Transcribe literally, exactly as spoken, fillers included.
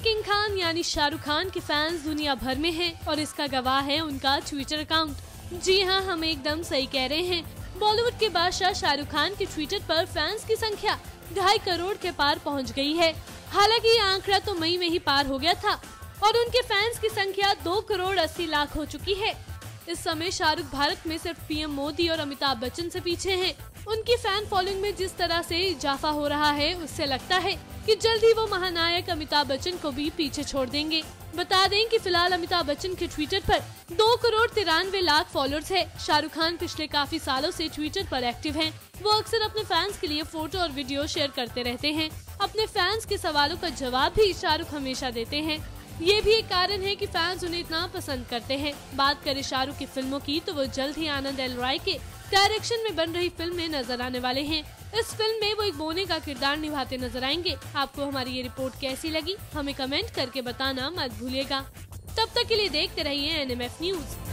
फिल्मी किंग खान यानी शाहरुख खान के फैंस दुनिया भर में हैं और इसका गवाह है उनका ट्विटर अकाउंट। जी हां, हम एकदम सही कह रहे हैं। बॉलीवुड के बादशाह शाहरुख खान के ट्विटर पर फैंस की संख्या ढाई करोड़ के पार पहुंच गई है। हालांकि ये आंकड़ा तो मई में ही पार हो गया था और उनके फैंस की संख्या दो करोड़ अस्सी लाख हो चुकी है। इस समय शाहरुख भारत में सिर्फ पीएम मोदी और अमिताभ बच्चन से पीछे हैं। उनकी फैन फॉलोइंग में जिस तरह से इजाफा हो रहा है उससे लगता है कि जल्द ही वो महानायक अमिताभ बच्चन को भी पीछे छोड़ देंगे। बता दें कि फिलहाल अमिताभ बच्चन के ट्विटर पर दो करोड़ तिरानवे लाख फॉलोअर्स हैं। शाहरुख खान पिछले काफी सालों से ट्विटर पर एक्टिव हैं। वो अक्सर अपने फैंस के लिए फोटो और वीडियो शेयर करते रहते हैं। अपने फैंस के सवालों का जवाब भी शाहरुख हमेशा देते हैं। ये भी एक कारण है कि फैंस उन्हें इतना पसंद करते हैं। बात करें शाहरुख की फिल्मों की तो वो जल्द ही आनंद एल राय के डायरेक्शन में बन रही फिल्म में नजर आने वाले हैं। इस फिल्म में वो एक बोने का किरदार निभाते नजर आएंगे। आपको हमारी ये रिपोर्ट कैसी लगी हमें कमेंट करके बताना मत भूलिएगा। तब तक के लिए देखते रहिए एन एम एफ न्यूज।